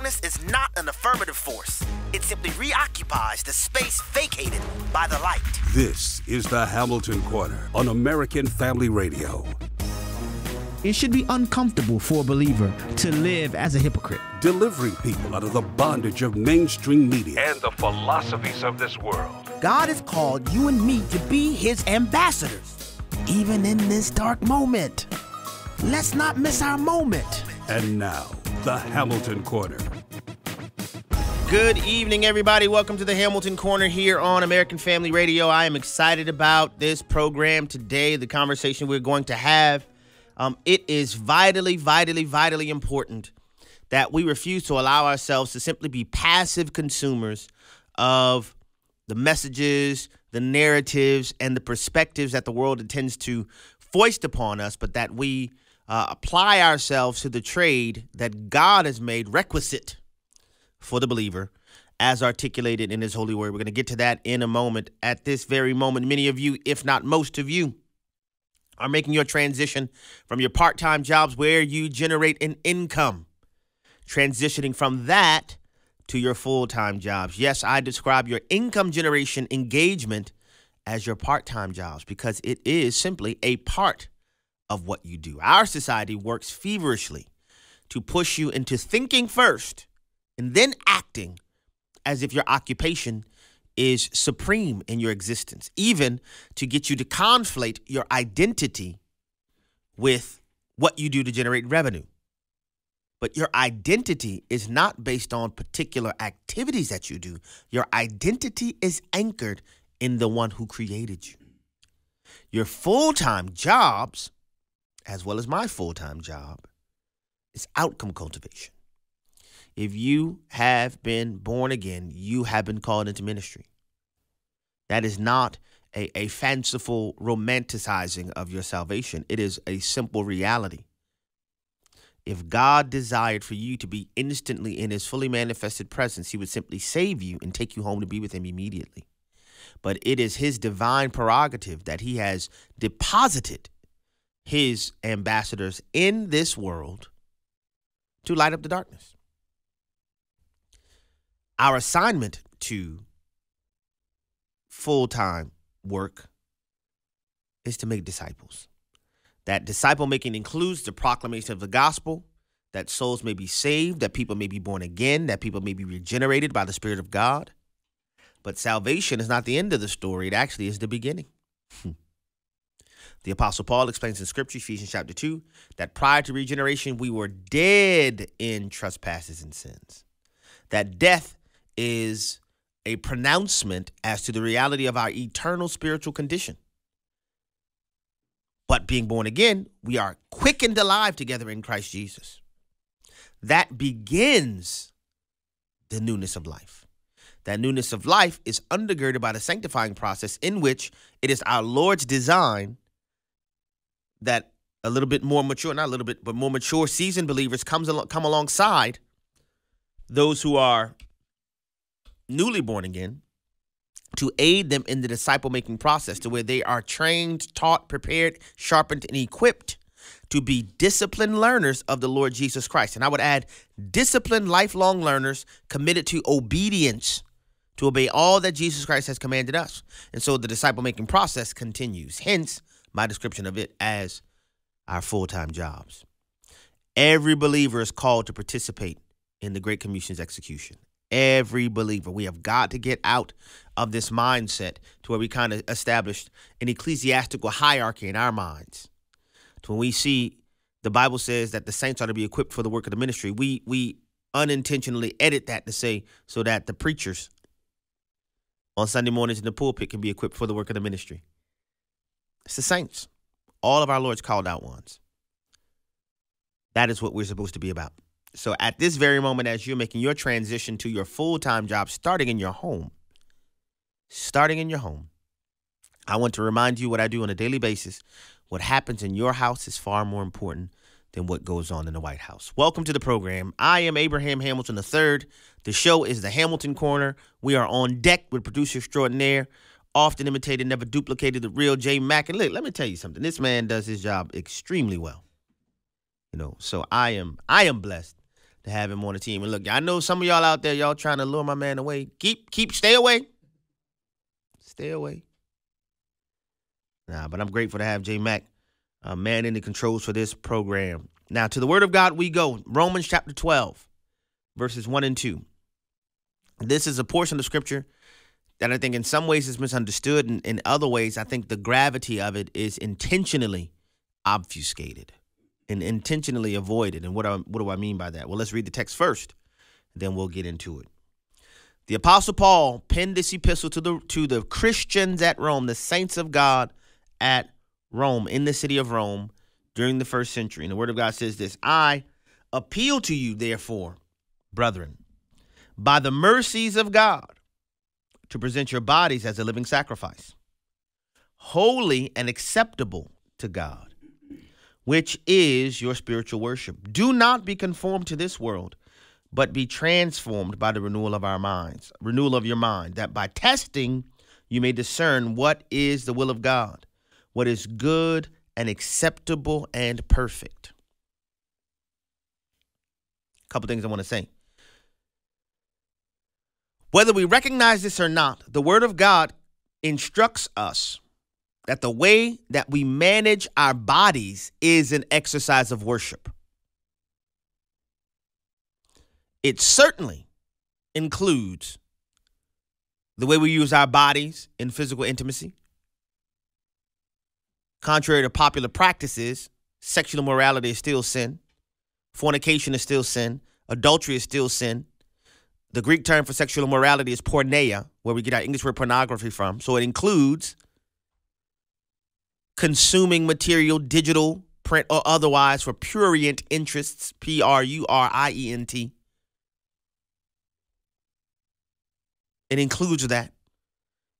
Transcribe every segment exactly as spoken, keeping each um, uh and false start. Wokeness is not an affirmative force. It simply reoccupies the space vacated by the light. This is The Hamilton Corner on American Family Radio. It should be uncomfortable for a believer to live as a hypocrite. Delivering people out of the bondage of mainstream media and the philosophies of this world. God has called you and me to be his ambassadors, even in this dark moment. Let's not miss our moment. And now, The Hamilton Corner. Good evening, everybody. Welcome to The Hamilton Corner here on American Family Radio. I am excited about this program today, the conversation we're going to have. Um, it is vitally, vitally, vitally important that we refuse to allow ourselves to simply be passive consumers of the messages, the narratives, and the perspectives that the world intends to foist upon us, but that we uh, apply ourselves to the trade that God has made requisite for the believer, as articulated in his holy word. We're going to get to that in a moment. At this very moment, many of you, if not most of you, are making your transition from your part-time jobs where you generate an income, transitioning from that to your full-time jobs. Yes, I describe your income generation engagement as your part-time jobs because it is simply a part of what you do. Our society works feverishly to push you into thinking first and then acting as if your occupation is supreme in your existence, even to get you to conflate your identity with what you do to generate revenue. But your identity is not based on particular activities that you do. Your identity is anchored in the one who created you. Your full-time jobs, as well as my full-time job, is outcome cultivation. If you have been born again, you have been called into ministry. That is not a, a fanciful romanticizing of your salvation. It is a simple reality. If God desired for you to be instantly in his fully manifested presence, he would simply save you and take you home to be with him immediately. But it is his divine prerogative that he has deposited his ambassadors in this world to light up the darkness. Our assignment to full-time work is to make disciples. That disciple-making includes the proclamation of the gospel, that souls may be saved, that people may be born again, that people may be regenerated by the Spirit of God. But salvation is not the end of the story. It actually is the beginning. The Apostle Paul explains in Scripture, Ephesians chapter two, that prior to regeneration, we were dead in trespasses and sins. That death is a pronouncement as to the reality of our eternal spiritual condition. But being born again, we are quickened alive together in Christ Jesus. That begins the newness of life. That newness of life is undergirded by the sanctifying process in which it is our Lord's design that a little bit more mature, not a little bit, but more mature seasoned believers comes al- come alongside those who are newly born again, to aid them in the disciple-making process to where they are trained, taught, prepared, sharpened, and equipped to be disciplined learners of the Lord Jesus Christ. And I would add disciplined, lifelong learners committed to obedience, to obey all that Jesus Christ has commanded us. And so the disciple-making process continues, hence my description of it as our full-time jobs. Every believer is called to participate in the Great Commission's execution. Every believer. We have got to get out of this mindset to where we kind of established an ecclesiastical hierarchy in our minds. To when we see the Bible says that the saints are to be equipped for the work of the ministry, we we unintentionally edit that to say so that the preachers on Sunday mornings in the pulpit can be equipped for the work of the ministry. It's the saints. All of our Lord's called out ones. That is what we're supposed to be about. So at this very moment, as you're making your transition to your full-time job, starting in your home, starting in your home, I want to remind you what I do on a daily basis. What happens in your house is far more important than what goes on in the White House. Welcome to the program. I am Abraham Hamilton the third. The show is The Hamilton Corner. We are on deck with producer extraordinaire, often imitated, never duplicated, the real J. Mack. And look, let me tell you something. This man does his job extremely well. You know, so I am I am blessed to have him on the team. And look, I know some of y'all out there, y'all trying to lure my man away. Keep, keep, stay away. Stay away. Nah, but I'm grateful to have J Mac, a man in the controls for this program. Now, to the word of God we go. Romans chapter twelve, verses one and two. This is a portion of scripture that I think in some ways is misunderstood, and in other ways, I think the gravity of it is intentionally obfuscated and intentionally avoided. And what, I, what do I mean by that? Well, let's read the text first, then we'll get into it. The Apostle Paul penned this epistle to the, to the Christians at Rome, the saints of God at Rome, in the city of Rome during the first century. And the word of God says this: I appeal to you, therefore, brethren, by the mercies of God, to present your bodies as a living sacrifice, holy and acceptable to God, which is your spiritual worship. Do not be conformed to this world, but be transformed by the renewal of our minds, renewal of your mind, that by testing you may discern what is the will of God, what is good and acceptable and perfect. A couple things I want to say. Whether we recognize this or not, the Word of God instructs us that the way that we manage our bodies is an exercise of worship. It certainly includes the way we use our bodies in physical intimacy. Contrary to popular practices, sexual immorality is still sin. Fornication is still sin. Adultery is still sin. The Greek term for sexual immorality is porneia, where we get our English word pornography from. So it includes consuming material, digital, print, or otherwise for prurient interests, P R U R I E N T. It includes that.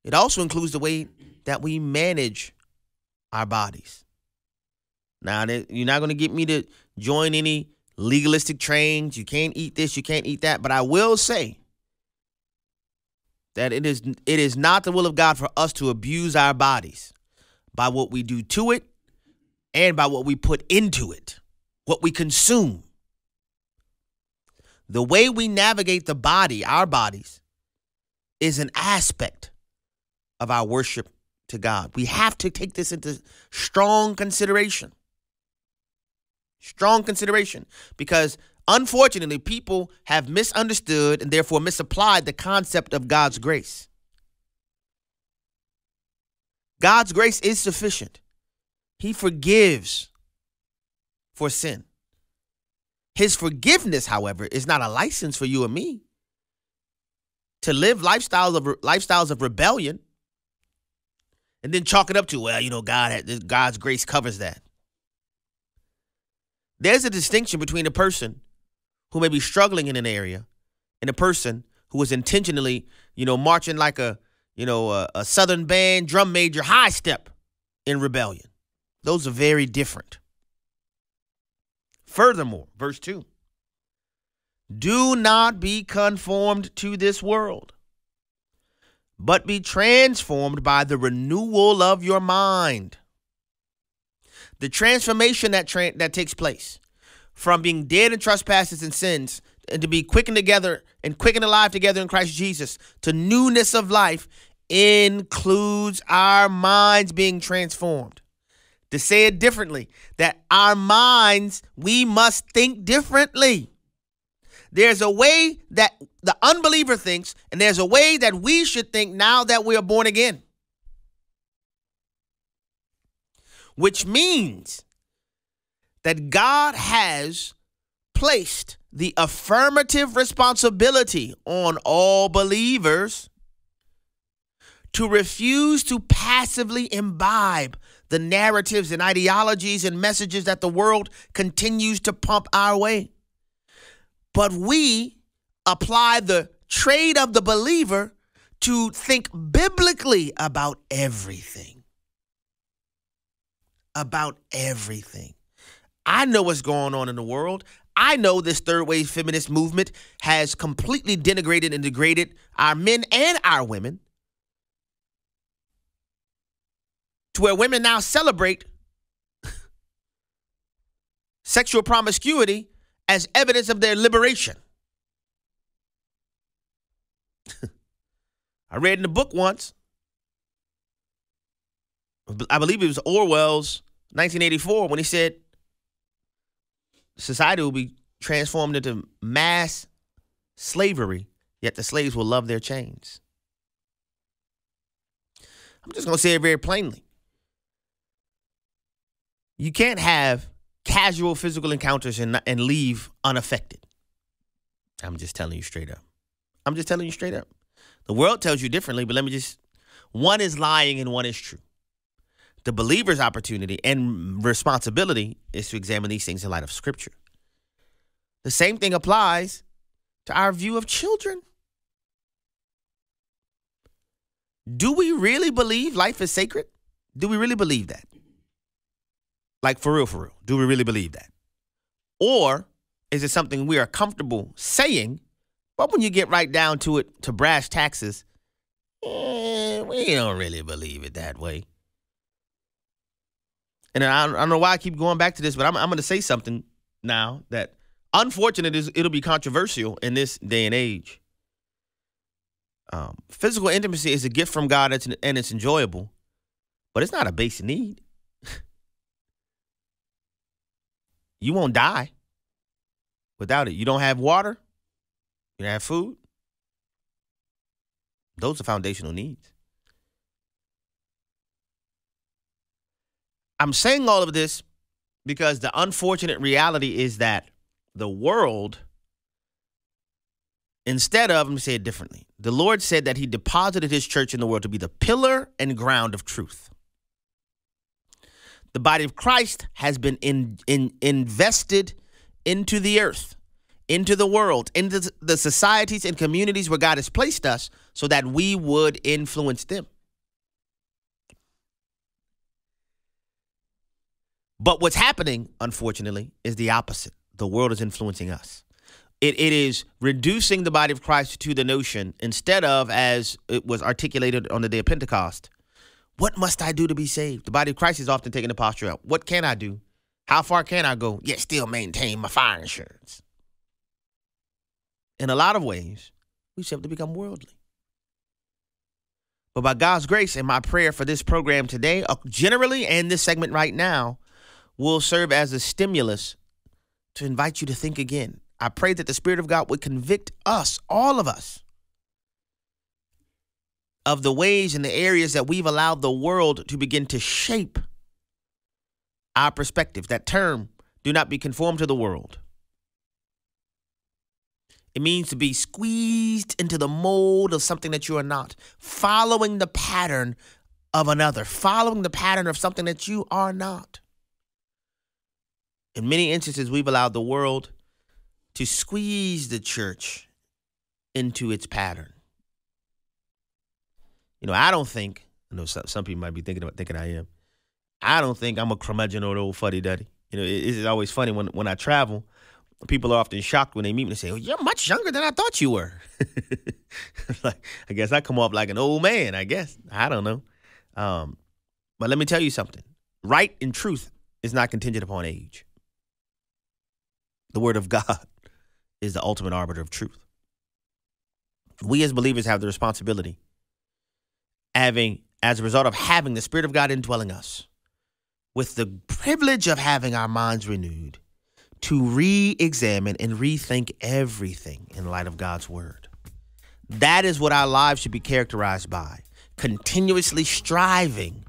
It also includes the way that we manage our bodies. Now, you're not going to get me to join any legalistic trains. You can't eat this, you can't eat that. But I will say that it is it is not the will of God for us to abuse our bodies by what we do to it and by what we put into it, what we consume. The way we navigate the body, our bodies, is an aspect of our worship to God. We have to take this into strong consideration. Strong consideration, because unfortunately, people have misunderstood and therefore misapplied the concept of God's grace. God's grace is sufficient. He forgives for sin. His forgiveness, however, is not a license for you and me to live lifestyles of lifestyles of rebellion and then chalk it up to, well, you know, God had, God's grace covers that. There's a distinction between a person who may be struggling in an area and a person who is intentionally, you know, marching like a, you know, a, a Southern band, drum major, high step in rebellion. Those are very different. Furthermore, verse two, do not be conformed to this world, but be transformed by the renewal of your mind. The transformation that tra that takes place from being dead in trespasses and sins and to be quickened together and quickened alive together in Christ Jesus to newness of life includes our minds being transformed. To say it differently, that our minds, we must think differently. There's a way that the unbeliever thinks, and there's a way that we should think now that we are born again. Which means that God has placed the affirmative responsibility on all believers to refuse to passively imbibe the narratives and ideologies and messages that the world continues to pump our way. But we apply the trade of the believer to think biblically about everything. About everything. I know what's going on in the world. I know this third wave feminist movement has completely denigrated and degraded our men and our women to where women now celebrate sexual promiscuity as evidence of their liberation. I read in a book once, I believe it was Orwell's nineteen eighty-four, when he said society will be transformed into mass slavery, yet the slaves will love their chains. I'm just going to say it very plainly. You can't have casual physical encounters and, and leave unaffected. I'm just telling you straight up. I'm just telling you straight up. The world tells you differently, but let me just, one is lying and one is true. The believer's opportunity and responsibility is to examine these things in light of Scripture. The same thing applies to our view of children. Do we really believe life is sacred? Do we really believe that? Like, for real, for real. Do we really believe that? Or is it something we are comfortable saying, but when you get right down to it, to brass taxes, eh, we don't really believe it that way. And I don't know why I keep going back to this, but I'm, I'm going to say something now that, unfortunately, is it'll be controversial in this day and age. Um, physical intimacy is a gift from God, and it's enjoyable, but it's not a basic need. You won't die without it. You don't have water. You don't have food. Those are foundational needs. I'm saying all of this because the unfortunate reality is that the world, instead of, let me say it differently, the Lord said that he deposited his church in the world to be the pillar and ground of truth. The body of Christ has been in, in, invested into the earth, into the world, into the societies and communities where God has placed us so that we would influence them. But what's happening, unfortunately, is the opposite. The world is influencing us. It, it is reducing the body of Christ to the notion, instead of, as it was articulated on the day of Pentecost, what must I do to be saved? The body of Christ is often taking the posture up. What can I do? How far can I go, yet still maintain my fire insurance? In a lot of ways, we simply become worldly. But by God's grace and my prayer for this program today, generally, and this segment right now, will serve as a stimulus to invite you to think again. I pray that the Spirit of God would convict us, all of us, of the ways and the areas that we've allowed the world to begin to shape our perspective. That term, do not be conformed to the world. It means to be squeezed into the mold of something that you are not, following the pattern of another, following the pattern of something that you are not. In many instances, we've allowed the world to squeeze the church into its pattern. You know, I don't think, I know some, some people might be thinking about thinking I am. I don't think I'm a curmudgeon or an old fuddy-duddy. You know, it, it's always funny when, when I travel, people are often shocked when they meet me and say, oh, you're much younger than I thought you were. Like, I guess I come off like an old man, I guess. I don't know. Um, but let me tell you something. Right and truth is not contingent upon age. The word of God is the ultimate arbiter of truth. We as believers have the responsibility, having, as a result of having the Spirit of God indwelling us, with the privilege of having our minds renewed, to re-examine and rethink everything in light of God's word. That is what our lives should be characterized by, continuously striving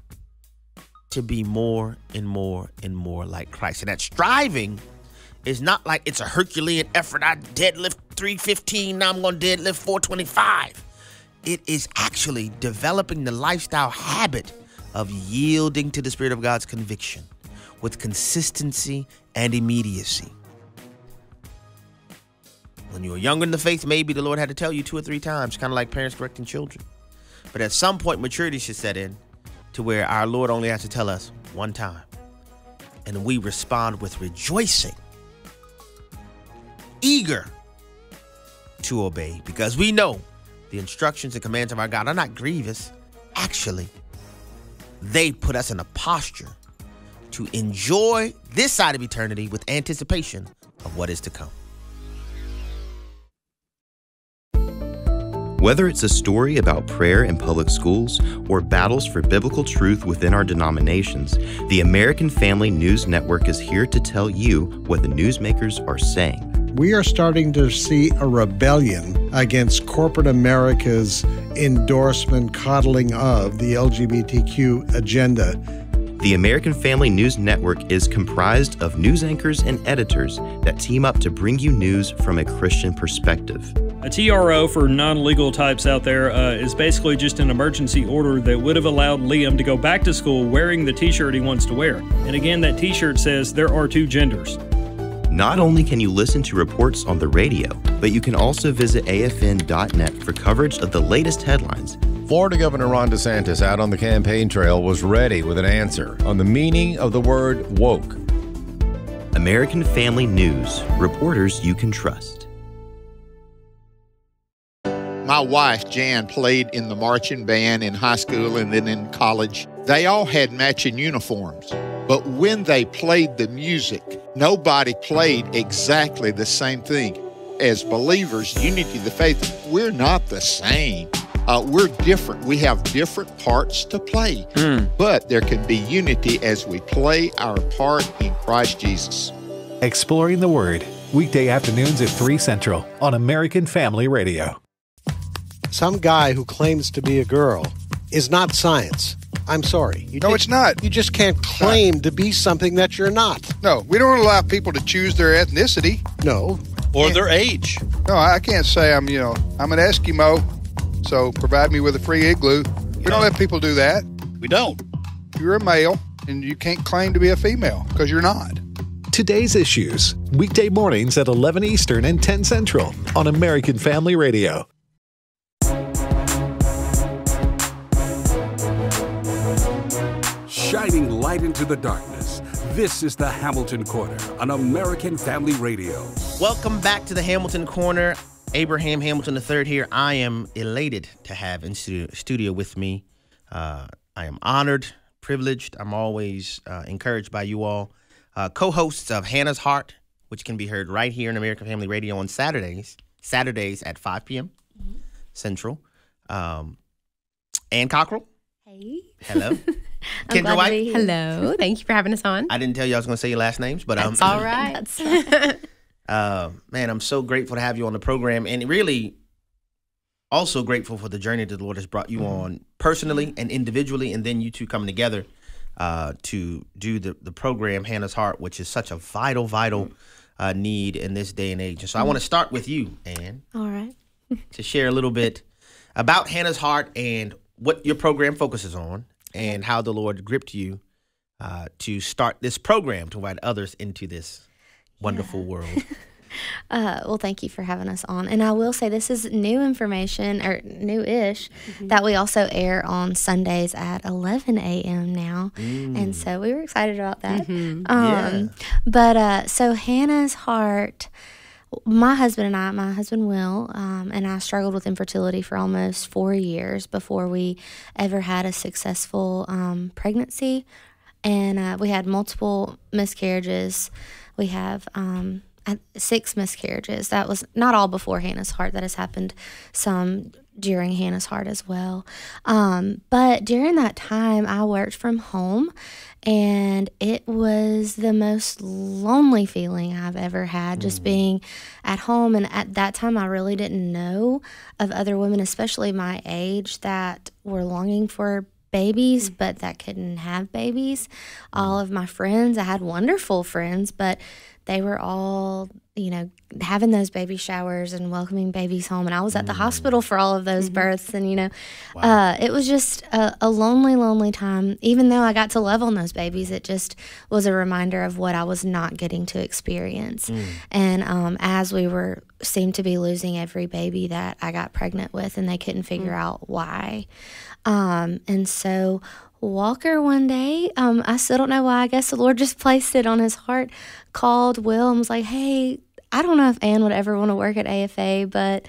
to be more and more and more like Christ. And that striving is not like it's a Herculean effort. I deadlift three fifteen, now I'm going to deadlift four twenty-five. It is actually developing the lifestyle habit of yielding to the Spirit of God's conviction with consistency and immediacy. When you were younger in the faith, maybe the Lord had to tell you two or three times, kind of like parents correcting children. But at some point, maturity should set in to where our Lord only has to tell us one time, and we respond with rejoicing, eager to obey, because we know the instructions and commands of our God are not grievous. Actually, they put us in a posture to enjoy this side of eternity with anticipation of what is to come. Whether it's a story about prayer in public schools or battles for biblical truth within our denominations, the American Family News Network is here to tell you what the newsmakers are saying. We are starting to see a rebellion against corporate America's endorsement, coddling of the L G B T Q agenda. The American Family News Network is comprised of news anchors and editors that team up to bring you news from a Christian perspective. A T R O, for non-legal types out there, uh, is basically just an emergency order that would have allowed Liam to go back to school wearing the t-shirt he wants to wear. And again, that t-shirt says there are two genders. Not only can you listen to reports on the radio, but you can also visit A F N dot net for coverage of the latest headlines. Florida Governor Ron DeSantis, out on the campaign trail, was ready with an answer on the meaning of the word woke. American Family News, reporters you can trust. My wife, Jan, played in the marching band in high school and then in college. They all had matching uniforms. But when they played the music, nobody played exactly the same thing. As believers, unity of the faith, we're not the same. Uh, we're different. We have different parts to play. Mm. But there can be unity as we play our part in Christ Jesus. Exploring the Word, weekday afternoons at three Central on American Family Radio. Some guy who claims to be a girl is not science. I'm sorry. You no, did, it's not. You just can't claim to be something that you're not. No, we don't allow people to choose their ethnicity. No. Or their age. No, I can't say I'm, you know, I'm an Eskimo, so provide me with a free igloo. We yeah. don't let people do that. We don't. You're a male, and you can't claim to be a female, because you're not. Today's Issues, weekday mornings at eleven Eastern and ten Central on American Family Radio. Shining light into the darkness, this is the Hamilton Corner on American Family Radio. Welcome back to the Hamilton Corner. Abraham Hamilton the third here. I am elated to have in studio, studio with me. Uh, I am honored, privileged. I'm always uh, encouraged by you all. Uh, co-hosts of Hannah's Heart, which can be heard right here on American Family Radio on Saturdays, Saturdays at five P M Mm-hmm. Central. Um, Ann Cockrell. Hey. Hello. Kendra White. Hello. Thank you for having us on. I didn't tell you I was going to say your last names, but um, that's all right. That's right. Uh, man, I'm so grateful to have you on the program, and really also grateful for the journey that the Lord has brought you mm-hmm. on personally and individually, and then you two coming together uh, to do the, the program, Hannah's Heart, which is such a vital, vital uh, need in this day and age. And so mm-hmm. I want to start with you, Ann. All right. To share a little bit about Hannah's Heart and what your program focuses on, and how the Lord gripped you uh, to start this program to invite others into this wonderful yeah. world. uh, well, thank you for having us on. And I will say this is new information, or new-ish, mm-hmm. that we also air on Sundays at eleven A M now. Mm. And so we were excited about that. Mm-hmm. um, yeah. But uh, so Hannah's Heart... My husband and I, my husband Will, um, and I struggled with infertility for almost four years before we ever had a successful um, pregnancy. And uh, we had multiple miscarriages. We have um, six miscarriages. That was not all before Hannah's Heart. That has happened some during Hannah's Heart as well. Um, but during that time, I worked from home. And it was the most lonely feeling I've ever had, just being at home. And at that time, I really didn't know of other women, especially my age, that were longing for babies, but that couldn't have babies. All of my friends, I had wonderful friends, but they were all, you know, having those baby showers and welcoming babies home. And I was at the mm. hospital for all of those mm-hmm. births. And, you know, wow. uh, it was just a, a lonely, lonely time. Even though I got to love on those babies, it just was a reminder of what I was not getting to experience. Mm. And um, as we were seemed to be losing every baby that I got pregnant with, and they couldn't figure mm. out why. Um, and so Walker one day, um, I still don't know why, I guess the Lord just placed it on his heart, called Will and was like, hey, I don't know if Ann would ever want to work at A F A, but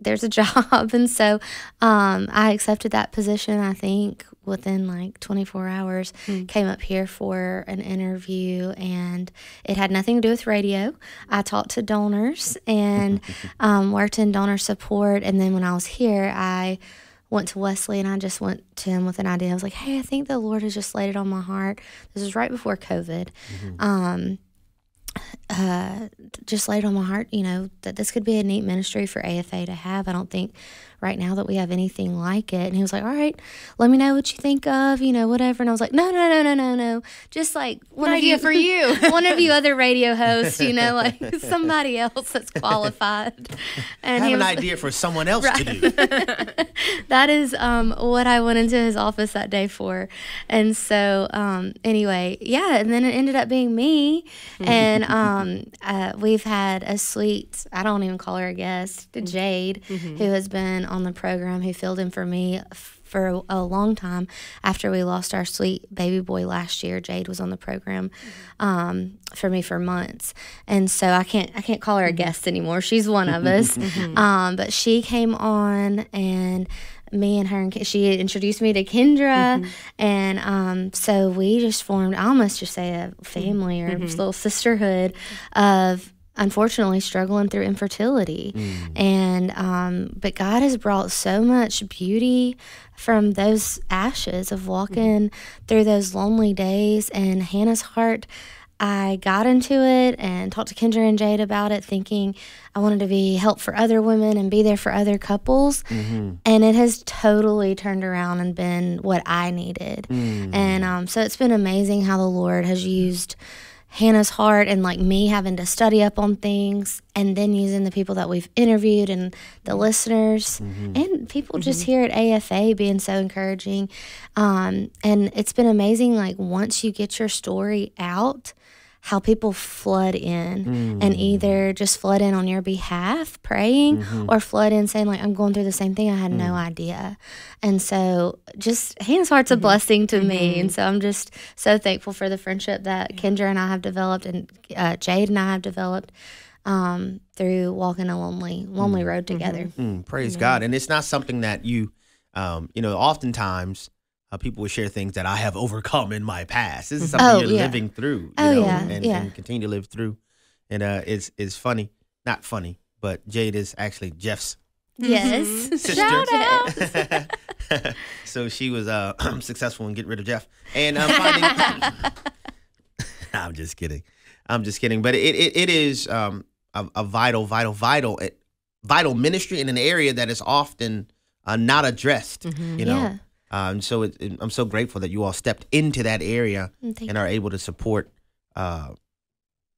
there's a job. And so um, I accepted that position, I think, within like twenty-four hours. Mm. Came up here for an interview, and it had nothing to do with radio. I talked to donors and um, worked in donor support. And then when I was here, I went to Wesley, and I just went to him with an idea. I was like, hey, I think the Lord has just laid it on my heart. This was right before COVID. Mm-hmm. um, uh, just laid on my heart, you know, that this could be a neat ministry for A F A to have. I don't think right now that we have anything like it. And he was like, all right, let me know what you think of, you know, whatever. And I was like, no, no, no, no, no, no. Just like one idea for you, one of you other radio hosts, you know, like somebody else that's qualified. And I have an idea for someone else right. to do. That is um, what I went into his office that day for. And so um, anyway, yeah, and then it ended up being me. And um, uh, we've had a sweet, I don't even call her a guest, Jade, mm-hmm. who has been on the program, who filled in for me for a long time after we lost our sweet baby boy last year. Jade was on the program um, for me for months, and so I can't I can't call her a guest anymore. She's one of us, um, but she came on, and me and her, and she introduced me to Kendra, mm-hmm. and um, so we just formed, I almost just say a family or mm-hmm. a little sisterhood of, unfortunately, struggling through infertility. Mm. And um, but God has brought so much beauty from those ashes of walking mm. through those lonely days. And Hannah's Heart, I got into it and talked to Kendra and Jade about it, thinking I wanted to be help for other women and be there for other couples. Mm-hmm. And it has totally turned around and been what I needed. Mm. And um, so it's been amazing how the Lord has used Hannah's Heart and like me having to study up on things, and then using the people that we've interviewed and the listeners mm-hmm. and people mm-hmm. just here at A F A being so encouraging. Um, and it's been amazing, like once you get your story out, how people flood in mm. and either just flood in on your behalf praying mm-hmm. or flood in saying like, I'm going through the same thing. I had mm. no idea. And so just Hannah's Heart's a mm-hmm. blessing to mm-hmm. me. And so I'm just so thankful for the friendship that Kendra and I have developed, and uh, Jade and I have developed um, through walking a lonely, lonely mm. road together. Mm-hmm. Mm. Praise yeah. God. And it's not something that you, um, you know, oftentimes Uh, people will share things that I have overcome in my past. This is something oh, you're yeah. living through, you oh, know, yeah, and, yeah. and continue to live through. And uh, it's it's funny, not funny, but Jade is actually Jeff's yes sister. Shout out. So she was uh, successful in getting rid of Jeff, and um, finding. I'm just kidding, I'm just kidding. But it it, it is um, a, a vital, vital, vital, vital ministry in an area that is often uh, not addressed. Mm-hmm. You know. Yeah. Um, so it, it, I'm so grateful that you all stepped into that area Thank and are able to support uh,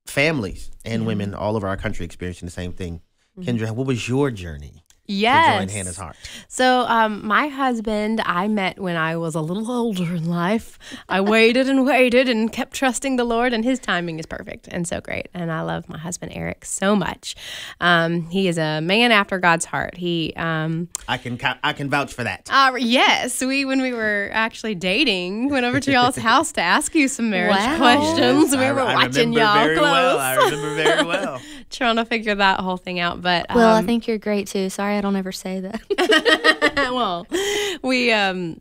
families and yeah. women all over our country experiencing the same thing. Mm-hmm. Kendra, what was your journey yes. to join Hannah's Heart? So um, my husband, I met when I was a little older in life. I waited and waited and kept trusting the Lord, and his timing is perfect and so great. And I love my husband, Eric, so much. Um, he is a man after God's heart. He, um, I can I can vouch for that. Uh, yes, we when we were actually dating, went over to y'all's house to ask you some marriage wow. questions. Yes, we I, were I watching y'all close. Well, I remember very well. Trying to figure that whole thing out, but um, well, I think you're great too. Sorry, I don't ever say that. Well, we, um,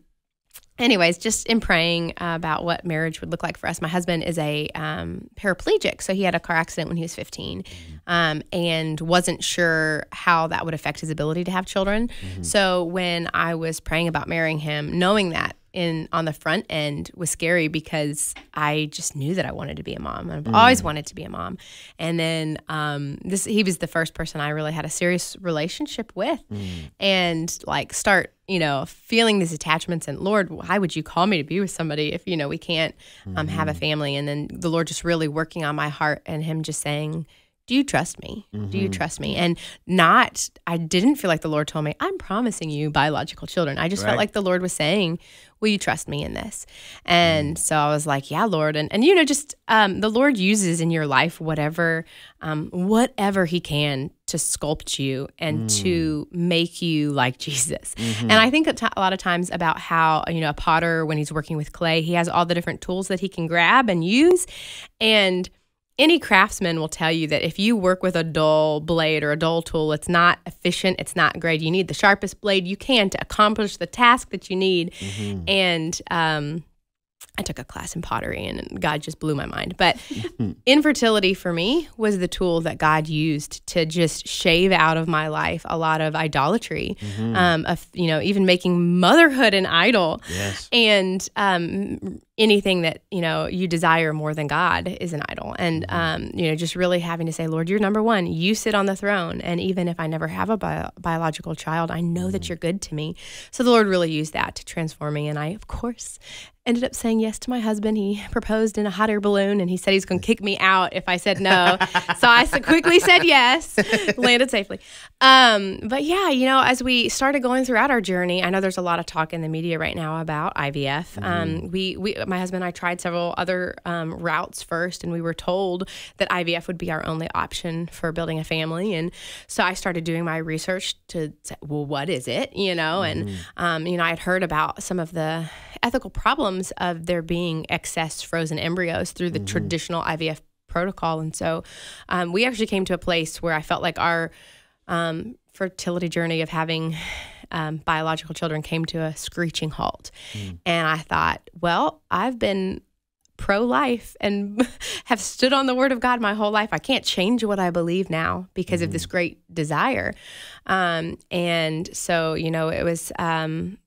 anyways, just in praying about what marriage would look like for us. My husband is a um, paraplegic, so he had a car accident when he was fifteen, um, and wasn't sure how that would affect his ability to have children. Mm-hmm. So when I was praying about marrying him, knowing that in on the front end was scary, because I just knew that I wanted to be a mom. I've mm. always wanted to be a mom. And then um, this he was the first person I really had a serious relationship with mm. and like start, you know, feeling these attachments and Lord, why would you call me to be with somebody if, you know, we can't mm-hmm. um, have a family? And then the Lord just really working on my heart and him just saying, do you trust me? Mm-hmm. Do you trust me? And not, I didn't feel like the Lord told me, I'm promising you biological children. I just right. felt like the Lord was saying, will you trust me in this? And mm-hmm. so I was like, yeah, Lord. And, and you know, just um, the Lord uses in your life whatever, um, whatever he can to sculpt you and mm. to make you like Jesus. Mm-hmm. And I think a, t a lot of times about how, you know, a potter, when he's working with clay, he has all the different tools that he can grab and use. And Any craftsman will tell you that if you work with a dull blade or a dull tool, it's not efficient, it's not great. You need the sharpest blade you can to accomplish the task that you need. Mm-hmm. And um, I took a class in pottery, and God just blew my mind. But infertility for me was the tool that God used to just shave out of my life a lot of idolatry, mm-hmm. um, of, you know, even making motherhood an idol. Yes. And um, anything that, you know, you desire more than God is an idol. And, um, you know, just really having to say, Lord, you're number one. You sit on the throne. And even if I never have a bio biological child, I know mm-hmm. that you're good to me. So the Lord really used that to transform me. And I, of course, ended up saying yes to my husband. He proposed in a hot air balloon, and he said he's going to kick me out if I said no. So I quickly said yes, landed safely. Um, but yeah, you know, as we started going throughout our journey, I know there's a lot of talk in the media right now about I V F. Mm-hmm. um, we, we, my husband and I tried several other um, routes first, and we were told that I V F would be our only option for building a family. And so I started doing my research to say, well, what is it? You know, and, mm-hmm. um, you know, I had heard about some of the ethical problems of there being excess frozen embryos through the mm-hmm. traditional I V F protocol. And so um, we actually came to a place where I felt like our um, fertility journey of having um, biological children came to a screeching halt. Mm. And I thought, well, I've been pro-life and have stood on the word of God my whole life. I can't change what I believe now because mm-hmm. of this great desire. Um, and so, you know, it was... Um,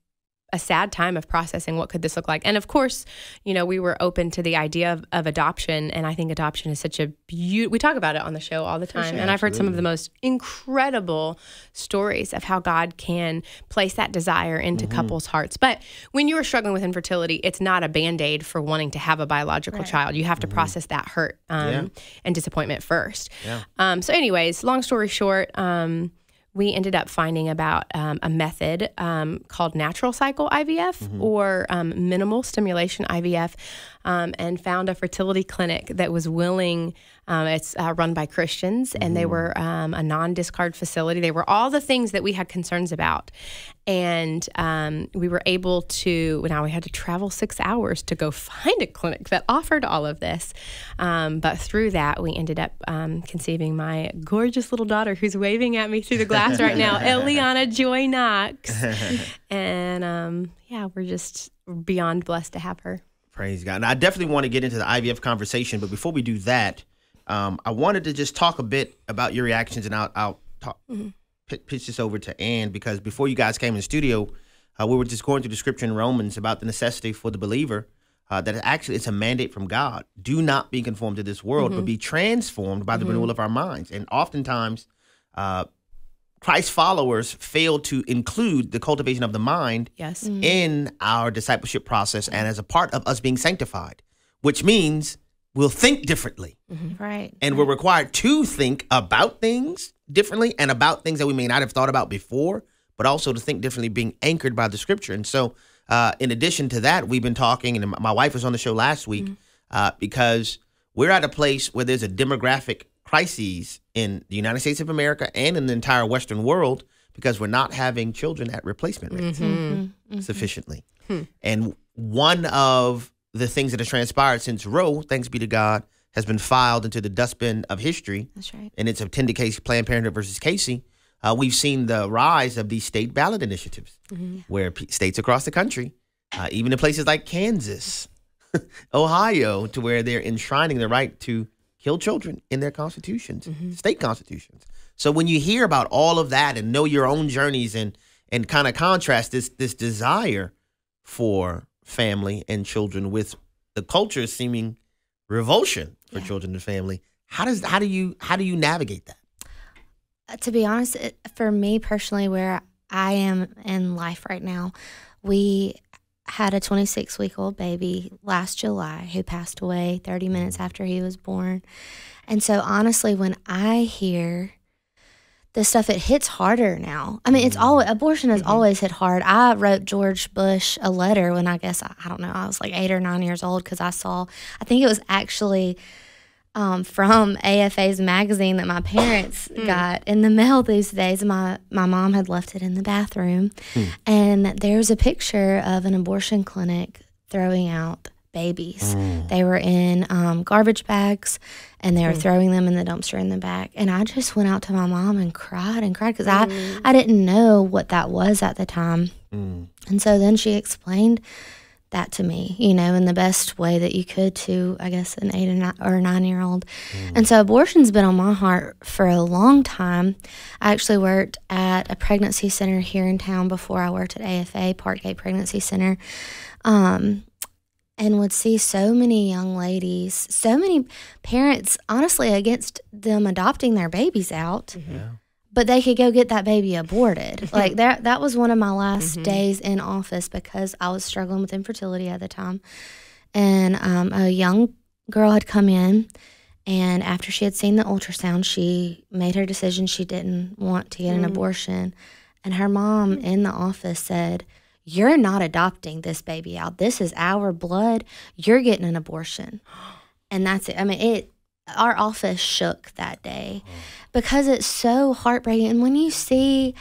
a sad time of processing what could this look like. And of course, you know, we were open to the idea of, of adoption. And I think adoption is such a beautiful, we talk about it on the show all the time. Sure, and absolutely. I've heard some of the most incredible stories of how God can place that desire into mm-hmm. couples' hearts. But when you are struggling with infertility, it's not a Band-Aid for wanting to have a biological right. child. You have to mm-hmm. process that hurt um, yeah. and disappointment first. Yeah. Um, so anyways, long story short, um, we ended up finding about um, a method um, called natural cycle I V F mm-hmm. or um, minimal stimulation I V F, um, and found a fertility clinic that was willing. Um, it's uh, run by Christians, mm-hmm. and they were um, a non-discard facility. They were all the things that we had concerns about. And um, we were able to, now we had to travel six hours to go find a clinic that offered all of this. Um, but through that, we ended up um, conceiving my gorgeous little daughter who's waving at me through the glass right now, Eliana Joy Knox. And um, yeah, we're just beyond blessed to have her. Praise God. And I definitely want to get into the I V F conversation, but before we do that, Um, I wanted to just talk a bit about your reactions, and I'll, I'll talk, mm-hmm. pitch this over to Ann, because before you guys came in the studio, uh, we were just going through the scripture in Romans about the necessity for the believer uh, that it actually it's a mandate from God. Do not be conformed to this world, mm-hmm. but be transformed by the mm-hmm. renewal of our minds. And oftentimes, uh, Christ followers fail to include the cultivation of the mind yes. mm-hmm. in our discipleship process and as a part of us being sanctified, which means we'll think differently. Mm-hmm. Right. And we're required to think about things differently and about things that we may not have thought about before, but also to think differently, being anchored by the scripture. And so uh, in addition to that, we've been talking, and my wife was on the show last week, mm-hmm. uh, because we're at a place where there's a demographic crisis in the United States of America and in the entire Western world because we're not having children at replacement rates mm-hmm. sufficiently. Mm-hmm. And one of the things that have transpired since Roe, thanks be to God, has been filed into the dustbin of history. That's right. And it's attended case, Planned Parenthood versus Casey. Uh, we've seen the rise of these state ballot initiatives mm-hmm. where p states across the country, uh, even in places like Kansas, Ohio, to where they're enshrining the right to kill children in their constitutions, mm-hmm. state constitutions. So when you hear about all of that and know your own journeys and and kind of contrast this this desire for family and children with the culture seeming revulsion for yeah. children and family, how does how do you how do you navigate that? Uh, to be honest, it, for me personally, where I am in life right now, we had a twenty-six week old baby last July who passed away thirty minutes after he was born. And so honestly, when I hear this stuff, it hits harder now. I mean, it's always, abortion has mm-hmm. always hit hard. I wrote George Bush a letter when I guess, I, I don't know, I was like eight or nine years old because I saw, I think it was actually um, from A F A's magazine that my parents mm. got in the mail these days. My, my mom had left it in the bathroom. Mm. And there's a picture of an abortion clinic throwing out babies. Mm. They were in um, garbage bags, and they were mm. throwing them in the dumpster in the back. And I just went out to my mom and cried and cried because mm. I, I didn't know what that was at the time. Mm. And so then she explained that to me, you know, in the best way that you could to, I guess, an eight or nine-year-old. Mm. And so abortion's been on my heart for a long time. I actually worked at a pregnancy center here in town before I worked at A F A, Park Gate Pregnancy Center, um, and would see so many young ladies, so many parents, honestly, against them adopting their babies out. Mm-hmm. Yeah. But they could go get that baby aborted. Like, that that was one of my last mm-hmm. days in office because I was struggling with infertility at the time. And um, a young girl had come in, and after she had seen the ultrasound, she made her decision she didn't want to get mm-hmm. an abortion. And her mom in the office said, "You're not adopting this baby out. This is our blood. You're getting an abortion." And that's it. I mean, it. Our office shook that day because it's so heartbreaking. And when you see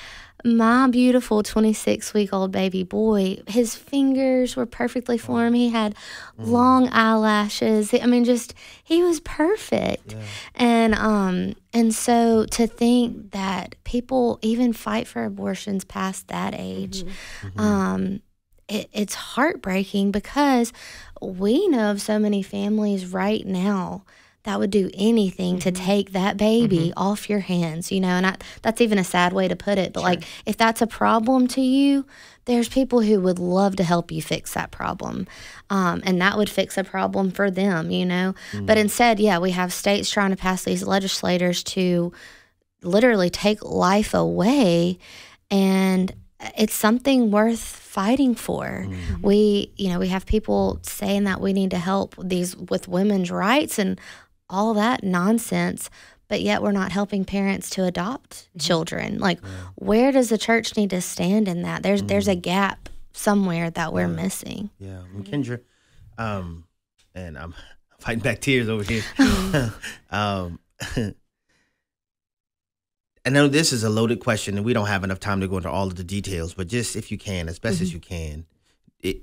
my beautiful twenty-six-week-old baby boy, his fingers were perfectly formed. He had mm. long eyelashes. I mean, just he was perfect. Yeah. And um, and so to think that people even fight for abortions past that age, mm-hmm. Mm-hmm. um, it, it's heartbreaking because we know of so many families right now that would do anything mm-hmm. to take that baby mm-hmm. off your hands, you know, and I, that's even a sad way to put it. But sure. like, if that's a problem to you, there's people who would love to help you fix that problem. Um, and that would fix a problem for them, you know. Mm-hmm. But instead, yeah, we have states trying to pass these legislators to literally take life away, and it's something worth fighting for. Mm-hmm. We, you know, we have people saying that we need to help these with women's rights and all that nonsense, but yet we're not helping parents to adopt children. Like, yeah. where does the church need to stand in that? There's mm. there's a gap somewhere that we're yeah. missing. Yeah, and Kendra, um, and I'm fighting back tears over here. um, I know this is a loaded question, and we don't have enough time to go into all of the details, but just if you can, as best mm-hmm. as you can, it,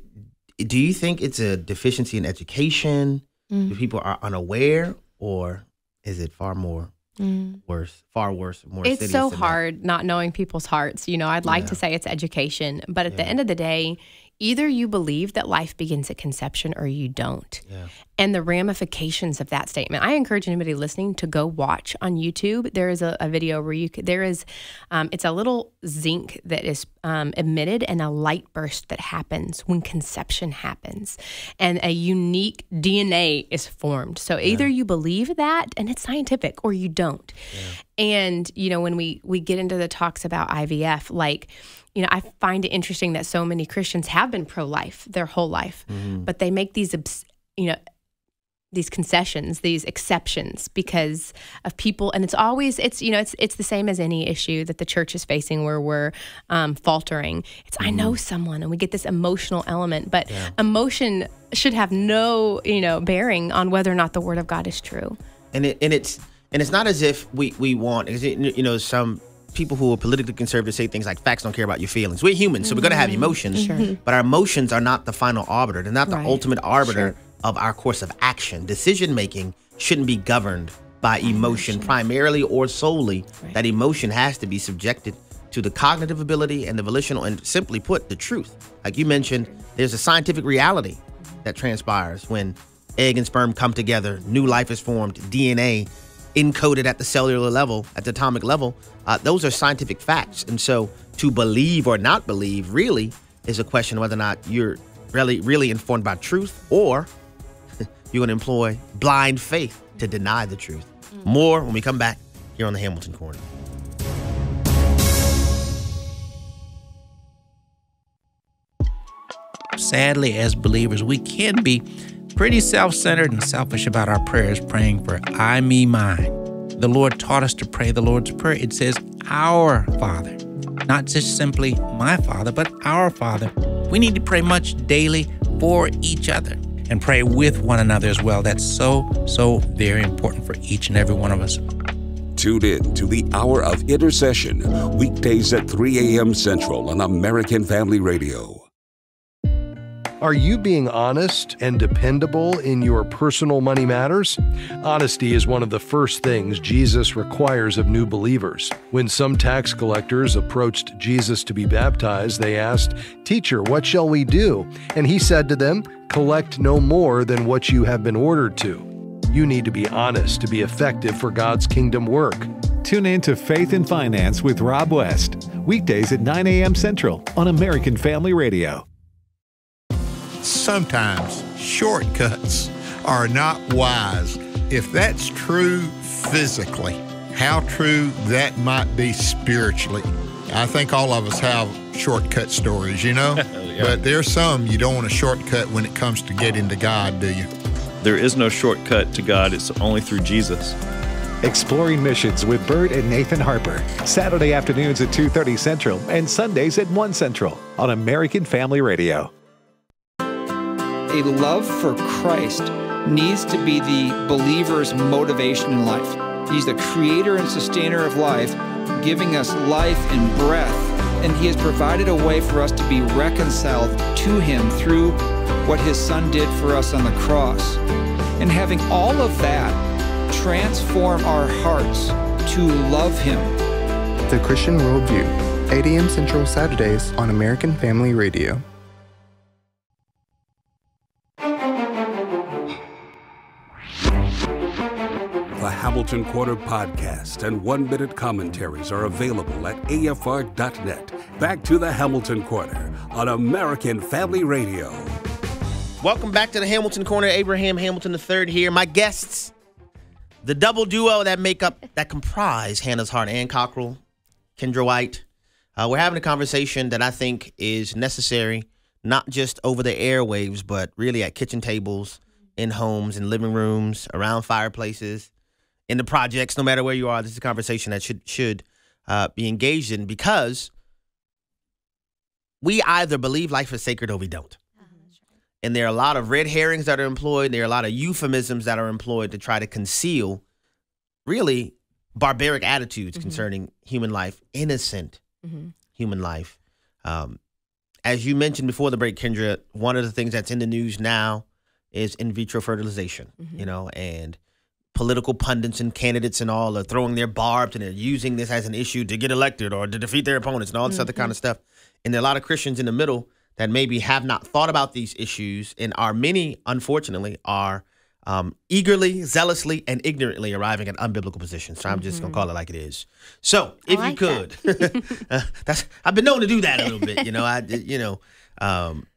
it, do you think it's a deficiency in education? Mm. Do people are unaware? Or is it far more mm. worse, far worse, more insidious? It's so hard not knowing people's hearts. You know, I'd like yeah. to say it's education, but at yeah. the end of the day, either you believe that life begins at conception or you don't. Yeah. And the ramifications of that statement, I encourage anybody listening to go watch on YouTube. There is a, a video where you could, there is, um, it's a little zinc that is um, emitted and a light burst that happens when conception happens. And a unique D N A is formed. So either yeah. you believe that, and it's scientific, or you don't. Yeah. And, you know, when we, we get into the talks about I V F, like, you know, I find it interesting that so many Christians have been pro-life their whole life, mm. but they make these, you know, these concessions, these exceptions because of people. And it's always, it's, you know, it's, it's the same as any issue that the church is facing where we're um, faltering. It's, mm. I know someone, and we get this emotional element, but yeah. emotion should have no, you know, bearing on whether or not the word of God is true. And it, and it's, and it's not as if we, we want, you know, some people who are politically conservative say things like facts don't care about your feelings. We're humans, so we're going to have emotions, sure. but our emotions are not the final arbiter. They're not the right. ultimate arbiter sure. of our course of action. Decision-making shouldn't be governed by emotion, emotion. primarily or solely. Right. That emotion has to be subjected to the cognitive ability and the volitional, and simply put, the truth. Like you mentioned, there's a scientific reality that transpires when egg and sperm come together, new life is formed, D N A encoded at the cellular level, at the atomic level. Uh, those are scientific facts. And so to believe or not believe really is a question of whether or not you're really, really informed by truth, or you're going to employ blind faith to deny the truth. More when we come back here on the Hamilton Corner. Sadly, as believers, we can be pretty self-centered and selfish about our prayers, praying for I, me, mine. The Lord taught us to pray the Lord's Prayer. It says, "Our Father," not just simply "my Father," but "our Father." We need to pray much daily for each other and pray with one another as well. That's so, so very important for each and every one of us. Tune in to the Hour of Intercession, weekdays at three a m Central on American Family Radio. Are you being honest and dependable in your personal money matters? Honesty is one of the first things Jesus requires of new believers. When some tax collectors approached Jesus to be baptized, they asked, "Teacher, what shall we do?" And he said to them, "Collect no more than what you have been ordered to." You need to be honest to be effective for God's kingdom work. Tune in to Faith and Finance with Rob West, weekdays at nine a m Central on American Family Radio. Sometimes shortcuts are not wise. If that's true physically, how true that might be spiritually. I think all of us have shortcut stories, you know? Yeah. But there's some you don't want to shortcut when it comes to getting to God, do you? There is no shortcut to God. It's only through Jesus. Exploring Missions with Bert and Nathan Harper, Saturday afternoons at two thirty Central and Sundays at one Central on American Family Radio. A love for Christ needs to be the believer's motivation in life. He's the creator and sustainer of life, giving us life and breath, and he has provided a way for us to be reconciled to him through what his son did for us on the cross. And having all of that transform our hearts to love him. The Christian Worldview, eight a m Central Saturdays on American Family Radio. The Hamilton Corner podcast and one-minute commentaries are available at A F N dot net. Back to the Hamilton Corner on American Family Radio. Welcome back to the Hamilton Corner. Abraham Hamilton the third here. My guests, the double duo that make up, that comprise Hannah's Heart, Ann Cockrell, Kendra White. Uh, we're having a conversation that I think is necessary, not just over the airwaves, but really at kitchen tables, in homes, in living rooms, around fireplaces, in the projects, no matter where you are. This is a conversation that should, should uh, be engaged in, because we either believe life is sacred or we don't. And there are a lot of red herrings that are employed. There are a lot of euphemisms that are employed to try to conceal really barbaric attitudes mm-hmm. concerning human life, innocent mm-hmm. human life. Um, as you mentioned before the break, Kendra, one of the things that's in the news now is in vitro fertilization, mm-hmm. you know, and political pundits and candidates and all are throwing their barbs and they're using this as an issue to get elected or to defeat their opponents and all this mm-hmm. other kind of stuff. And there are a lot of Christians in the middle that maybe have not thought about these issues and are many, unfortunately, are um, eagerly, zealously, and ignorantly arriving at unbiblical positions. So I'm just mm-hmm. going to call it like it is. So if like you could, that. uh, that's, I've been known to do that a little bit, you know, I, you know, um,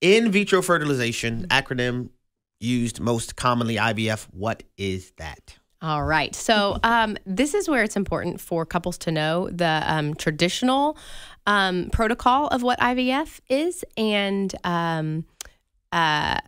in vitro fertilization, acronym used most commonly, I V F. What is that? All right. So um, this is where it's important for couples to know the um, traditional um, protocol of what I V F is. And um, uh,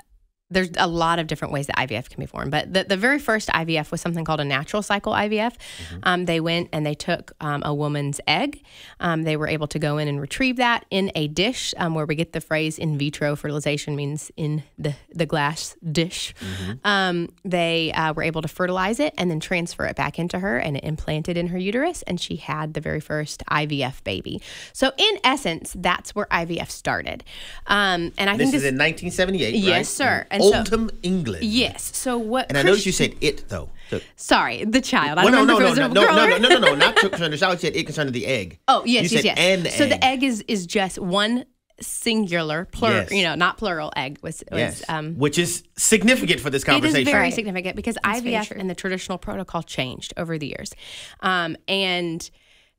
there's a lot of different ways that I V F can be formed. But the, the very first I V F was something called a natural cycle I V F. Mm-hmm. um, they went and they took um, a woman's egg. Um, they were able to go in and retrieve that in a dish, um, where we get the phrase in vitro fertilization, means in the, the glass dish. Mm-hmm. Um, they uh, were able to fertilize it and then transfer it back into her, and it implanted in her uterus, and she had the very first I V F baby. So in essence, that's where I V F started. Um, and I this think this is in nineteen seventy-eight, yes, right? Yes, sir. And Oldham, so, England. Yes. So what? And I noticed you said it though. So, sorry, the child. I well, don't no, no, no, no, no, no, no, no, no, not concerning the child. You said it concerning the egg. Oh yes, you yes, said yes. An so egg. The egg is is just one singular, plural. Yes. You know, not plural egg. Was, was yes. um, which is significant for this conversation. It is very right. significant because it's I V F and the traditional protocol changed over the years, um, and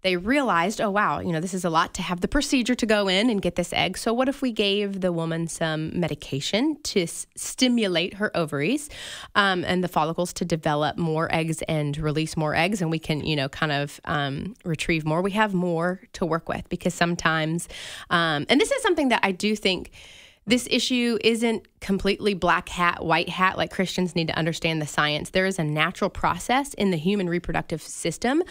they realized, oh, wow, you know, this is a lot to have the procedure to go in and get this egg. So what if we gave the woman some medication to s stimulate her ovaries um, and the follicles to develop more eggs and release more eggs, and we can, you know, kind of um, retrieve more. We have more to work with, because sometimes, um, and this is something that I do think, this issue isn't completely black hat, white hat, like Christians need to understand the science. There is a natural process in the human reproductive system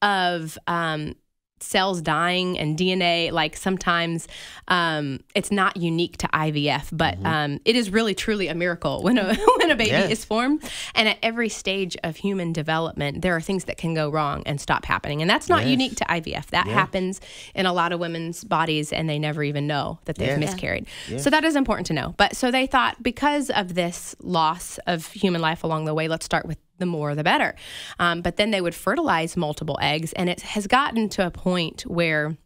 of um, cells dying and D N A, like sometimes um, it's not unique to I V F, but mm-hmm. um, it is really truly a miracle when a, when a baby yes. is formed. And at every stage of human development, there are things that can go wrong and stop happening. And that's not yes. unique to I V F. That yes. happens in a lot of women's bodies and they never even know that they've yes. miscarried. Yes. So that is important to know. But so they thought, because of this loss of human life along the way, let's start with the more the better. Um, but then they would fertilize multiple eggs, and it has gotten to a point where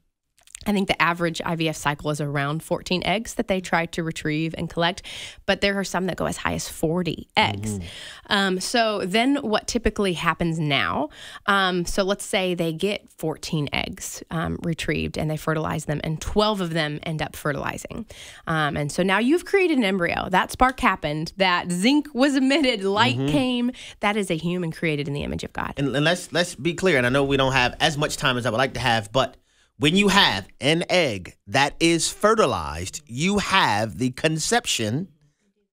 I think the average I V F cycle is around fourteen eggs that they try to retrieve and collect, but there are some that go as high as forty eggs. Mm. Um, so then what typically happens now, um, so let's say they get fourteen eggs um, retrieved and they fertilize them, and twelve of them end up fertilizing. Um, and so now you've created an embryo. That spark happened. That zinc was emitted. Light mm-hmm. came. That is a human created in the image of God. And, and let's, let's be clear, and I know we don't have as much time as I would like to have, but when you have an egg that is fertilized, you have the conception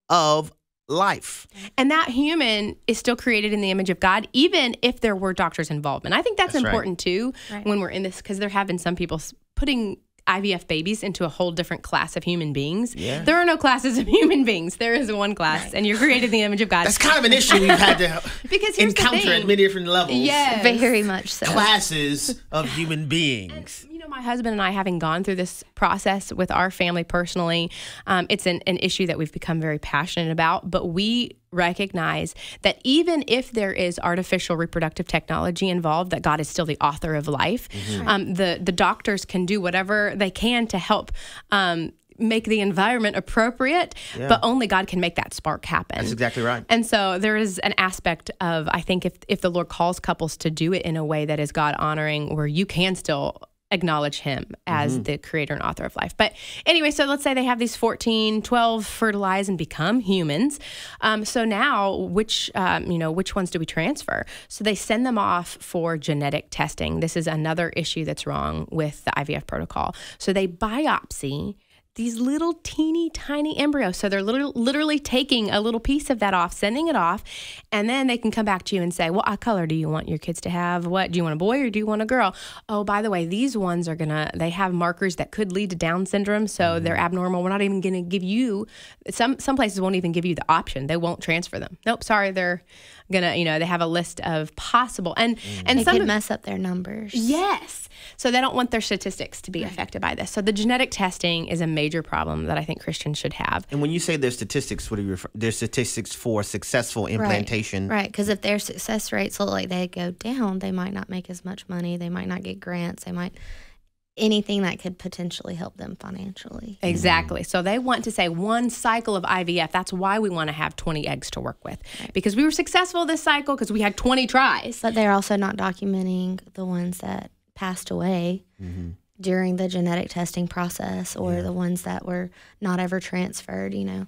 of life. And that human is still created in the image of God, even if there were doctors' involvement. I think that's, that's important, right. too, right. when we're in this, because there have been some people putting I V F babies into a whole different class of human beings. Yeah. There are no classes of human beings. There is one class, right. and you're created in the image of God. That's kind of an issue we've had to because encounter at many different levels. Yes. Very much so. Classes of human beings. And, you know, my husband and I, having gone through this process with our family personally, um, it's an, an issue that we've become very passionate about, but we recognize that even if there is artificial reproductive technology involved, that God is still the author of life. Mm-hmm. um, the, the doctors can do whatever they can to help um, make the environment appropriate, yeah. but only God can make that spark happen. That's exactly right. And so there is an aspect of, I think, if, if the Lord calls couples to do it in a way that is God honoring, where you can still acknowledge him as mm-hmm. the creator and author of life. But anyway, so let's say they have these fourteen, twelve fertilize and become humans. Um, so now which, um, you know, which ones do we transfer? So they send them off for genetic testing. This is another issue that's wrong with the I V F protocol. So they biopsy these little teeny tiny embryos. So they're literally, literally taking a little piece of that off, sending it off, and then they can come back to you and say, well, what color do you want your kids to have? What, do you want a boy or do you want a girl? Oh, by the way, these ones are gonna, they have markers that could lead to Down syndrome, so mm-hmm. they're abnormal. We're not even gonna give you, some, some places won't even give you the option. They won't transfer them. Nope, sorry, they're gonna, you know, they have a list of possible, and, mm-hmm. and they some- They could mess up their numbers. Yes, so they don't want their statistics to be right. affected by this. So the genetic testing is amazing. Major problem that I think Christians should have. And when you say their statistics, what do you refer? Their statistics for successful implantation, right? Because right. if their success rates look like they go down, they might not make as much money. They might not get grants. They might anything that could potentially help them financially. Exactly. Mm-hmm. So they want to say one cycle of I V F. That's why we want to have twenty eggs to work with, right. because we were successful this cycle because we had twenty tries. But they're also not documenting the ones that passed away. Mm-hmm. during the genetic testing process, or yeah. the ones that were not ever transferred, you know.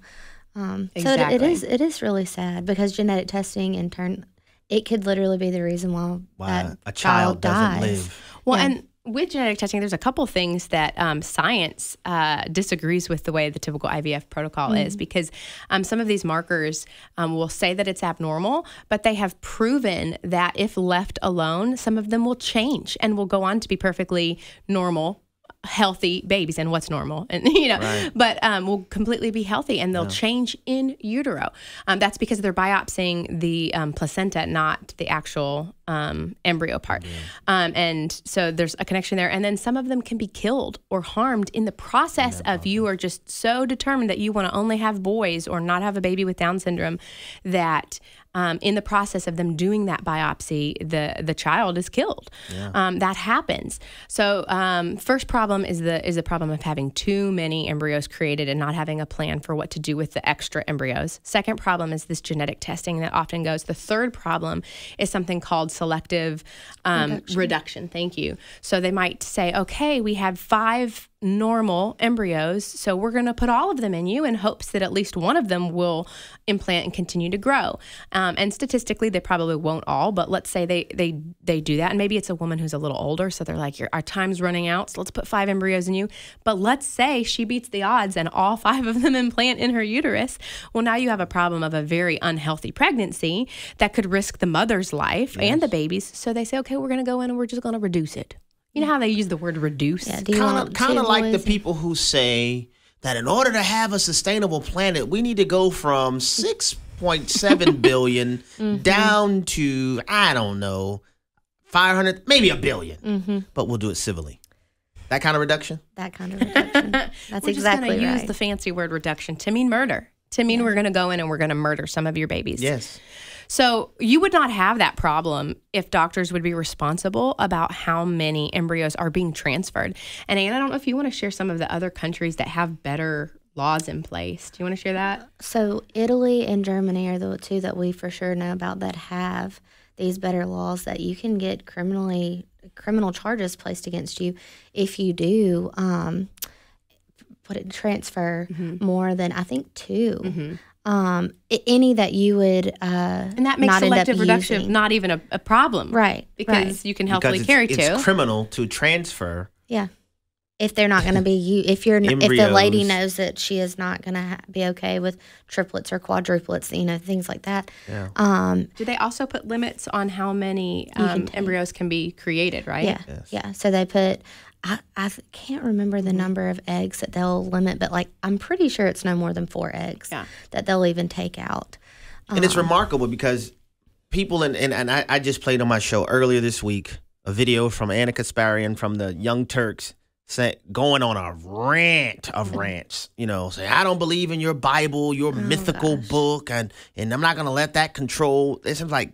Um, exactly. So it, it is it is really sad, because genetic testing in turn, it could literally be the reason why, why that a child, child dies. Doesn't live. Well, yeah. and with genetic testing, there's a couple things that um, science uh, disagrees with the way the typical I V F protocol mm-hmm. is, because um, some of these markers um, will say that it's abnormal, but they have proven that if left alone, some of them will change and will go on to be perfectly normal, healthy babies. And what's normal, and you know, right. but um, will completely be healthy, and they'll yeah. change in utero. Um, that's because they're biopsying the um, placenta, not the actual um, embryo part. Yeah. Um, and so there's a connection there. And then some of them can be killed or harmed in the process yeah, of probably. You are just so determined that you want to only have boys or not have a baby with Down syndrome that Um, in the process of them doing that biopsy, the the child is killed. Yeah. Um, that happens. So um, first problem is the is the problem of having too many embryos created and not having a plan for what to do with the extra embryos. Second problem is this genetic testing that often goes. The third problem is something called selective um, reduction. reduction. Thank you. So they might say, okay, we have five normal embryos, so we're going to put all of them in you in hopes that at least one of them will implant and continue to grow. Um, and statistically, they probably won't all, but let's say they they they do that, and maybe it's a woman who's a little older, so they're like, our time's running out, so let's put five embryos in you. But let's say she beats the odds and all five of them implant in her uterus. Well, now you have a problem of a very unhealthy pregnancy that could risk the mother's life yes. and the baby's. So they say, okay, we're going to go in and we're just going to reduce it. You know how they use the word reduce? Yeah, kind of kind of like the people who say that in order to have a sustainable planet, we need to go from six point seven billion mm-hmm. down to, I don't know, five hundred, maybe a billion. Mm-hmm. But we'll do it civilly. That kind of reduction? That kind of reduction. That's we're exactly right. We're just going to use the fancy word reduction to mean murder. To mean yeah. we're going to go in and we're going to murder some of your babies. Yes. So you would not have that problem if doctors would be responsible about how many embryos are being transferred. And Ann, I don't know if you want to share some of the other countries that have better laws in place. Do you want to share that? So Italy and Germany are the two that we for sure know about that have these better laws that you can get criminally criminal charges placed against you if you do um, put it transfer mm-hmm. more than I think two. Mm-hmm. Um, any that you would, uh, and that makes selective reduction not even a, a problem, right? Because right. you can healthily because carry two. It's criminal to transfer. Yeah, if they're not going to be you, if you're, if the lady knows that she is not going to ha be okay with triplets or quadruplets, you know, things like that. Yeah. Um, do they also put limits on how many um, can embryos can be created? Right. Yeah. Yes. Yeah. So they put. I, I can't remember the number of eggs that they'll limit, but like I'm pretty sure it's no more than four eggs yeah. that they'll even take out. Um, and it's remarkable because people, in, and, and I, I just played on my show earlier this week a video from Anna Kasparian from the Young Turks say, going on a rant of rants, you know, saying, I don't believe in your Bible, your oh mythical gosh. book, and, and I'm not going to let that control. It seems like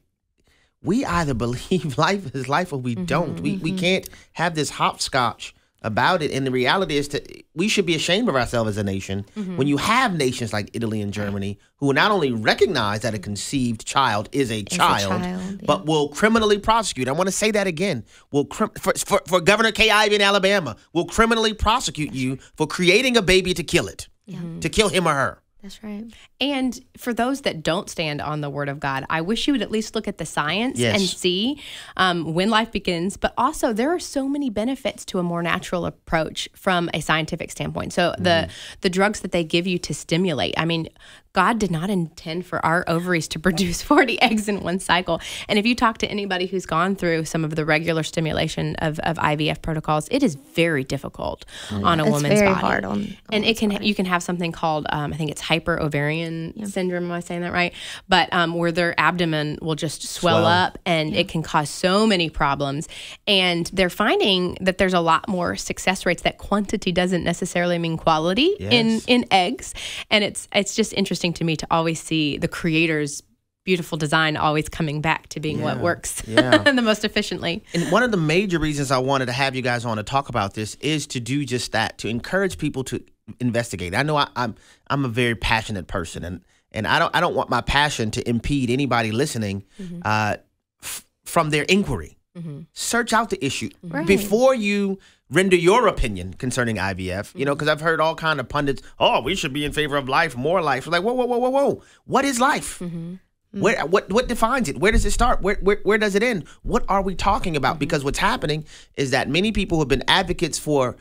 we either believe life is life or we mm-hmm, don't. We mm-hmm. we can't have this hopscotch about it. And the reality is that we should be ashamed of ourselves as a nation mm-hmm. when you have nations like Italy and Germany who not only recognize that a conceived child is a is child, a child yeah. but will criminally prosecute. I want to say that again. Will for, for, for Governor Kay Ivey in Alabama will criminally prosecute you for creating a baby to kill it, mm-hmm. to kill him or her. That's right. And for those that don't stand on the Word of God, I wish you would at least look at the science yes. and see um, when life begins. But also, there are so many benefits to a more natural approach from a scientific standpoint. So mm-hmm. the the drugs that they give you to stimulate, I mean, God did not intend for our ovaries to produce forty eggs in one cycle. And if you talk to anybody who's gone through some of the regular stimulation of, of I V F protocols, it is very difficult mm-hmm. on a it's woman's very body. Hard on, on and it can body. you can have something called um, I think it's hyperovarian yeah. syndrome. Am I saying that right? But um, where their abdomen will just swell, swell. up, and yeah. it can cause so many problems. And they're finding that there's a lot more success rates. That quantity doesn't necessarily mean quality yes. in in eggs. And it's it's just interesting to me to always see the creator's beautiful design always coming back to being yeah, what works yeah. the most efficiently. And one of the major reasons I wanted to have you guys on to talk about this is to do just that, to encourage people to investigate. I know I, I'm I'm a very passionate person, and and I don't I don't want my passion to impede anybody listening mm-hmm. uh, f from their inquiry. Mm-hmm. Search out the issue right. before you render your opinion concerning I V F, mm-hmm. you know, because I've heard all kind of pundits, oh, we should be in favor of life, more life. Like, whoa, whoa, whoa, whoa, whoa. What is life? Mm-hmm. Where, what, what defines it? Where does it start? Where, where, where does it end? What are we talking about? Mm-hmm. Because what's happening is that many people who have been advocates for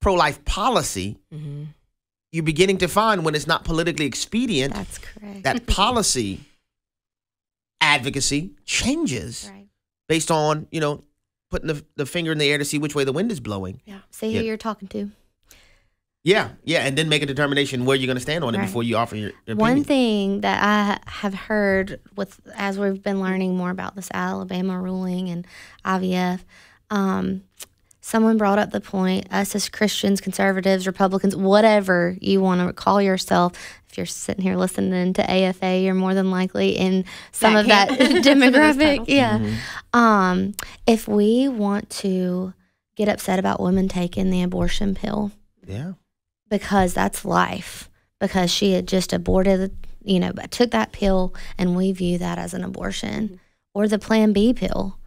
pro-life policy, mm-hmm. you're beginning to find when it's not politically expedient, that's correct. that policy advocacy changes. Right. Based on, you know, putting the, the finger in the air to see which way the wind is blowing. Yeah. See who yeah. you're talking to. Yeah. Yeah. And then make a determination where you're going to stand on right. it before you offer your opinion. One thing that I have heard with as we've been learning more about this Alabama ruling and I V F, um, someone brought up the point, us as Christians, conservatives, Republicans, whatever you want to call yourself, if you're sitting here listening to A F A, you're more than likely in some that of that demographic. Some yeah. Mm-hmm. um, if we want to get upset about women taking the abortion pill, yeah, because that's life, because she had just aborted, you know, took that pill, and we view that as an abortion, mm-hmm. or the Plan B pill,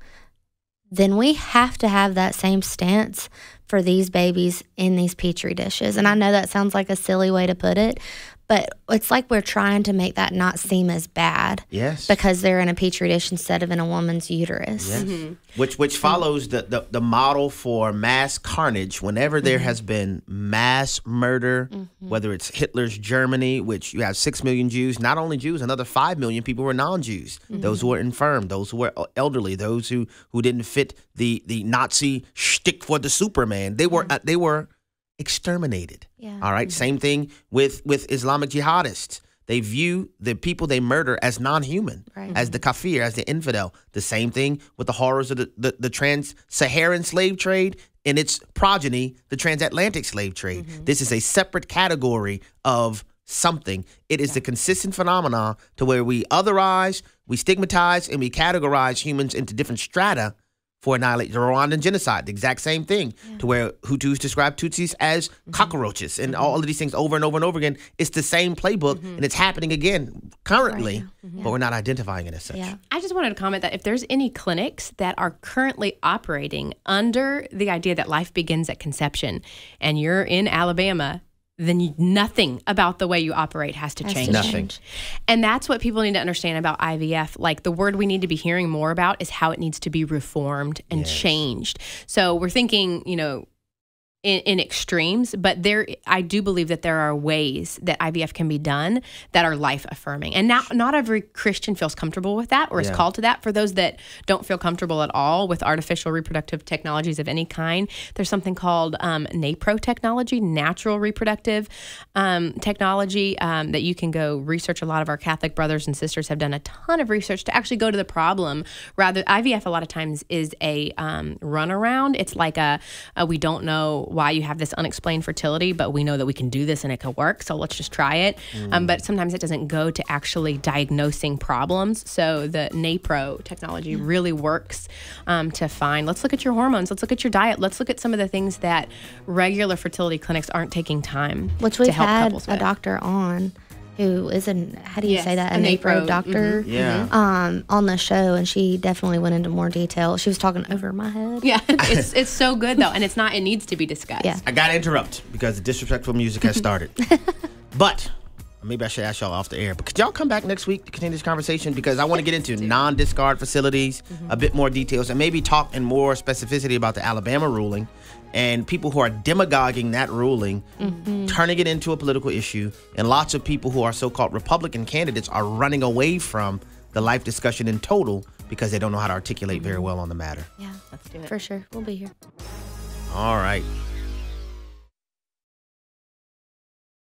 then we have to have that same stance for these babies in these Petri dishes. And I know that sounds like a silly way to put it, But it's like we're trying to make that not seem as bad. Yes. Because they're in a petri dish instead of in a woman's uterus. Yes. Mm-hmm. Which which follows the, the, the model for mass carnage. Whenever there mm-hmm. has been mass murder, mm-hmm. whether it's Hitler's Germany, which you have six million Jews, not only Jews, another five million people were non-Jews. Mm-hmm. Those who were infirm, those who were elderly, those who, who didn't fit the, the Nazi shtick for the Superman. They were... Mm-hmm. uh, they were exterminated. Yeah. All right. Mm-hmm. Same thing with with Islamic jihadists. They view the people they murder as non-human, right. as the kafir, as the infidel. The same thing with the horrors of the, the, the trans-Saharan slave trade and its progeny, the transatlantic slave trade. Mm-hmm. This is a separate category of something. It is yeah. the consistent phenomenon to where we otherize, we stigmatize, and we categorize humans into different strata for annihilate the Rwandan genocide, the exact same thing, yeah. to where Hutus describe Tutsis as mm-hmm. cockroaches and mm-hmm. all of these things over and over and over again. It's the same playbook, mm-hmm. and it's happening again currently, right. mm-hmm. but we're not identifying it as such. Yeah. I just wanted to comment that if there's any clinics that are currently operating under the idea that life begins at conception and you're in Alabama, then you, nothing about the way you operate has to has change. To nothing. Change. And that's what people need to understand about I V F. Like, the word we need to be hearing more about is how it needs to be reformed and yes. changed. So we're thinking, you know, in, in extremes, but there, I do believe that there are ways that I V F can be done that are life affirming. And not, not every Christian feels comfortable with that or yeah. is called to that. For those that don't feel comfortable at all with artificial reproductive technologies of any kind, there's something called um, NAPRO technology, natural reproductive um, technology, um, that you can go research. A lot of our Catholic brothers and sisters have done a ton of research to actually go to the problem. Rather, I V F a lot of times is a um, runaround. It's like a, a we don't know why you have this unexplained fertility, but we know that we can do this and it can work, so let's just try it. Mm. Um, but sometimes it doesn't go to actually diagnosing problems. So the NAPRO technology mm. really works um, to find, let's look at your hormones, let's look at your diet, let's look at some of the things that regular fertility clinics aren't taking time Which we've to help had couples with. A doctor on who is an, how do you yes, say that, an NAPRO doctor mm-hmm. yeah. um, on the show, and she definitely went into more detail. She was talking over my head. Yeah, it's, it's so good, though, and it's not, it needs to be discussed. Yeah. I got to interrupt because the disrespectful music has started. But maybe I should ask y'all off the air, but could y'all come back next week to continue this conversation? Because I want to get into non-discard facilities, mm-hmm. a bit more details, and maybe talk in more specificity about the Alabama ruling and people who are demagoguing that ruling, mm-hmm. turning it into a political issue, and lots of people who are so-called Republican candidates are running away from the life discussion in total because they don't know how to articulate mm-hmm. very well on the matter. Yeah, let's do it. For sure. We'll be here. All right.